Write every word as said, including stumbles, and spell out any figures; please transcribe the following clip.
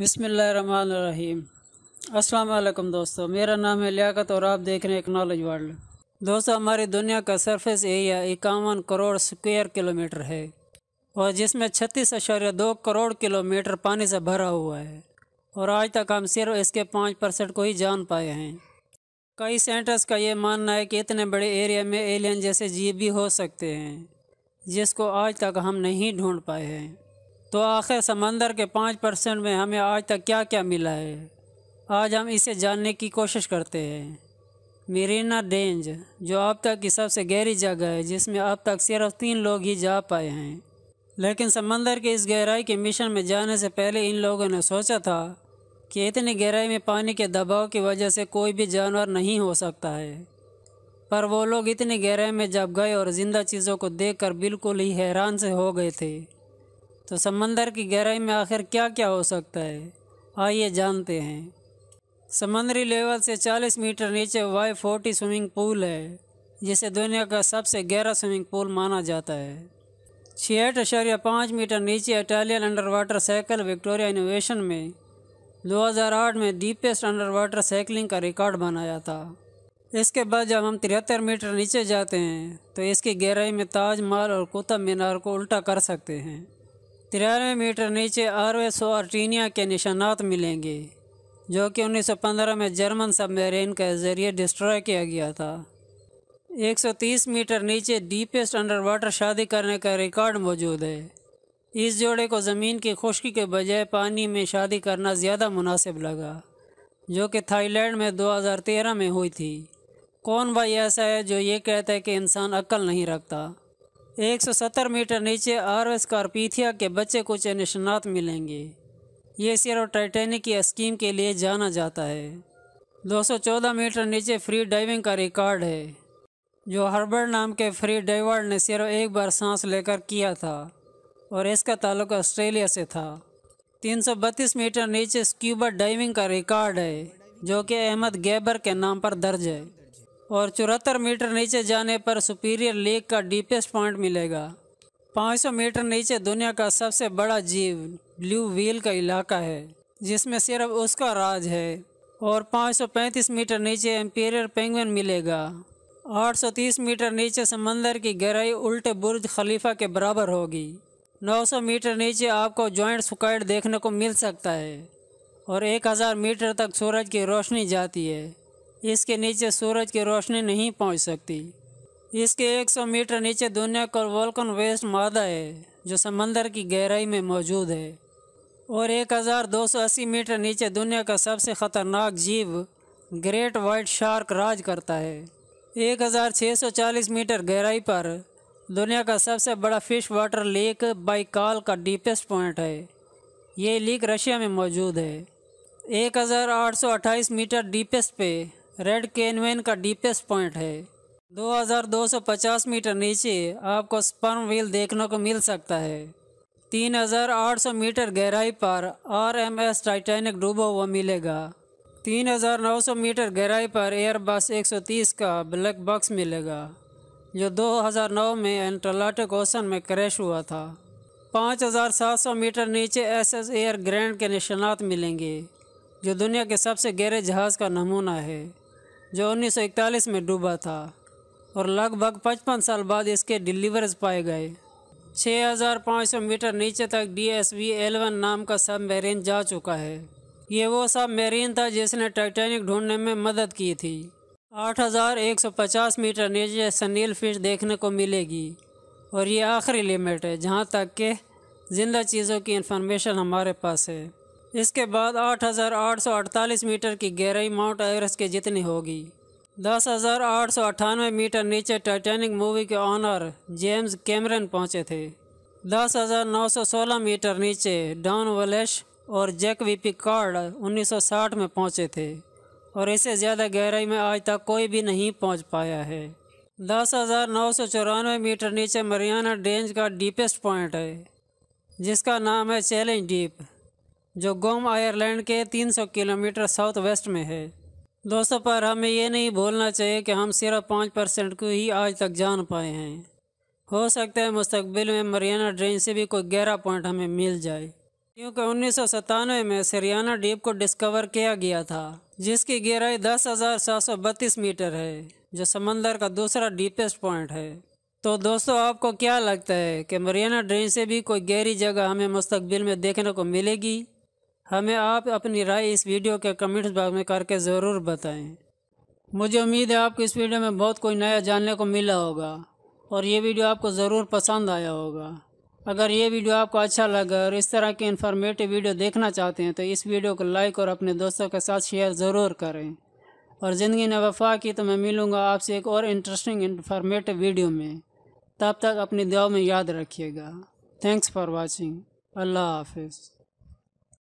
बिस्मिल्लाहिर्रहमानिर्रहीम। अस्सलाम वालेकुम दोस्तों, मेरा नाम है लियाकत और आप देख रहे हैं एक नॉलेज वर्ल्ड। दोस्तों, हमारी दुनिया का सरफेस एरिया इक्यावन करोड़ स्क्वायर किलोमीटर है और जिसमें छत्तीस अशारिया दो करोड़ किलोमीटर पानी से भरा हुआ है और आज तक हम सिर्फ इसके पाँच परसेंट को ही जान पाए हैं। कई सेंटर्स का ये मानना है कि इतने बड़े एरिया में एलियन जैसे जीव भी हो सकते हैं जिसको आज तक हम नहीं ढूंढ पाए हैं। तो आखिर समंदर के पाँच परसेंट में हमें आज तक क्या क्या मिला है, आज हम इसे जानने की कोशिश करते हैं। मेरीना डेंज जो अब तक की सबसे गहरी जगह है जिसमें अब तक सिर्फ तीन लोग ही जा पाए हैं, लेकिन समंदर के इस गहराई के मिशन में जाने से पहले इन लोगों ने सोचा था कि इतनी गहराई में पानी के दबाव की वजह से कोई भी जानवर नहीं हो सकता है। पर वो लोग इतनी गहराई में जब गए और ज़िंदा चीज़ों को देखकर बिल्कुल ही हैरान से हो गए थे। तो समंदर की गहराई में आखिर क्या क्या हो सकता है, आइए जानते हैं। समंदरी लेवल से चालीस मीटर नीचे वाई फोर्टी स्विमिंग पूल है जिसे दुनिया का सबसे गहरा स्विमिंग पूल माना जाता है। छियाठ अशारिया पाँच मीटर नीचे Italian under water cycle Victoria innovation में दो हज़ार आठ में डीपेस्ट अंडर वाटर साइकिलिंग का रिकॉर्ड बनाया था। इसके बाद जब हम तिहत्तर मीटर नीचे जाते हैं तो इसकी गहराई में ताजमहल और कुतुब मीनार को उल्टा कर सकते हैं। तिरानवे मीटर नीचे आरवे सो आर्टीनिया के निशानात मिलेंगे जो कि उन्नीस सौ पंद्रह में जर्मन सबमरीन के ज़रिए डिस्ट्रॉय किया गया था। एक सौ तीस मीटर नीचे डीपेस्ट अंडर वाटर शादी करने का रिकॉर्ड मौजूद है। इस जोड़े को ज़मीन की खुश्की के बजाय पानी में शादी करना ज़्यादा मुनासिब लगा जो कि थाईलैंड में दो हज़ार तेरह में हुई थी। कौन भाई ऐसा है जो ये कहता है कि इंसान अक्ल नहीं रखता। एक सौ सत्तर मीटर नीचे आरवे स्कारपीथिया के बच्चे को चेन शनाथ मिलेंगे। ये सरो टाइटेिक्कीम की स्कीम के लिए जाना जाता है। दो सौ चौदह मीटर नीचे फ्री डाइविंग का रिकॉर्ड है जो हर्बल नाम के फ्री डाइवर ने सिर्फ एक बार सांस लेकर किया था और इसका ताल्लुक ऑस्ट्रेलिया से था। तीन सौ बत्तीस मीटर नीचे स्क्यूबा डाइविंग का रिकॉर्ड है जो कि अहमद गैबर के नाम पर दर्ज है और चौहत्तर मीटर नीचे जाने पर सुपीरियर लेक का डीपेस्ट पॉइंट मिलेगा। पाँच सौ मीटर नीचे दुनिया का सबसे बड़ा जीव ब्लू व्हेल का इलाका है जिसमें सिर्फ उसका राज है और पाँच सौ पैंतीस मीटर नीचे एम्पीरियर पेंगुइन मिलेगा। आठ सौ तीस मीटर नीचे समंदर की गहराई उल्टे बुर्ज खलीफा के बराबर होगी। नौ सौ मीटर नीचे आपको जॉइंट सुकाइड देखने को मिल सकता है और एक हज़ार मीटर तक सूरज की रोशनी जाती है, इसके नीचे सूरज की रोशनी नहीं पहुंच सकती। इसके एक सौ मीटर नीचे दुनिया का वोल्कन वेस्ट मादा है जो समंदर की गहराई में मौजूद है और एक हज़ार दो सौ अस्सी मीटर नीचे दुनिया का सबसे ख़तरनाक जीव ग्रेट व्हाइट शार्क राज करता है। एक हज़ार छह सौ चालीस मीटर गहराई पर दुनिया का सबसे बड़ा फिश वाटर लेक बाइकाल का डीपेस्ट पॉइंट है। ये लेक रशिया में मौजूद है। एक हज़ार आठ सौ अट्ठाईस मीटर डीपेस्ट पे रेड कैनवेन का डीपेस्ट पॉइंट है। दो हज़ार दो सौ पचास मीटर नीचे आपको स्पर्म व्हेल देखने को मिल सकता है। तीन हज़ार आठ सौ मीटर गहराई पर आरएमएस टाइटैनिक डूबा हुआ मिलेगा। तीन हज़ार नौ सौ मीटर गहराई पर एयरबस एक सौ तीस का ब्लैक बॉक्स मिलेगा जो दो हज़ार नौ में एंटार्कटिक ओशन में क्रैश हुआ था। पाँच हज़ार सात सौ मीटर नीचे एसएस एयर ग्रैंड के निशानात मिलेंगे जो दुनिया के सबसे गहरे जहाज़ का नमूना है जो उन्नीस सौ इकतालीस में डूबा था और लगभग पचपन साल बाद इसके डिलीवर्स पाए गए। छह हज़ार पाँच सौ मीटर नीचे तक डीएसवी एलवन नाम का सबमरीन जा चुका है। ये वो सबमरीन था जिसने टाइटैनिक ढूंढने में मदद की थी। आठ हज़ार एक सौ पचास मीटर नीचे सनील फिश देखने को मिलेगी और ये आखिरी लिमिट है जहाँ तक के ज़िंदा चीज़ों की इन्फॉर्मेशन हमारे पास है। इसके बाद आठ हज़ार आठ सौ अड़तालीस मीटर की गहराई माउंट एवरेस्ट के जितनी होगी। दस हज़ार आठ सौ अट्ठानवे मीटर नीचे टाइटैनिक मूवी के ऑनर जेम्स कैमरन पहुँचे थे। दस हज़ार नौ सौ सोलह मीटर नीचे डॉन वलश और जैक वीपिक कार्ड उन्नीस सौ साठ में पहुँचे थे और इससे ज़्यादा गहराई में आज तक कोई भी नहीं पहुंच पाया है। दस हज़ार नौ सौ चौरानवे मीटर नीचे मरियाना डेंज का डीपेस्ट पॉइंट है जिसका नाम है चैलेंज डीप जो गोम आयरलैंड के तीन सौ किलोमीटर साउथ वेस्ट में है। दोस्तों, पर हमें यह नहीं भूलना चाहिए कि हम सिर्फ पाँच परसेंट को ही आज तक जान पाए हैं। हो सकता है मुस्तकबिल में मरियाना डेंज से भी कोई गहरा पॉइंट हमें मिल जाए। क्योंकि उन्नीस सौ सत्तानवे में सरियाना डीप को डिस्कवर किया गया था, जिसकी गहराई दस हज़ार सात सौ बत्तीस मीटर है, जो समंदर का दूसरा डीपेस्ट पॉइंट है। तो दोस्तों, आपको क्या लगता है कि मरियाना डेंज से भी कोई गहरी जगह हमें मुस्तकबिल में देखने को मिलेगी? हमें आप अपनी राय इस वीडियो के कमेंट्स बॉक्स में करके ज़रूर बताएं। मुझे उम्मीद है आपको इस वीडियो में बहुत कोई नया जानने को मिला होगा और ये वीडियो आपको ज़रूर पसंद आया होगा। अगर ये वीडियो आपको अच्छा लगा और इस तरह की इन्फॉर्मेटिव वीडियो देखना चाहते हैं तो इस वीडियो को लाइक और अपने दोस्तों के साथ शेयर ज़रूर करें। और ज़िंदगी ने वफा की तो मैं मिलूँगा आपसे एक और इंटरेस्टिंग इन्फॉर्मेटिव वीडियो में। तब तक अपनी दुआ में याद रखिएगा। Thanks for watching. अल्लाह हाफिज़।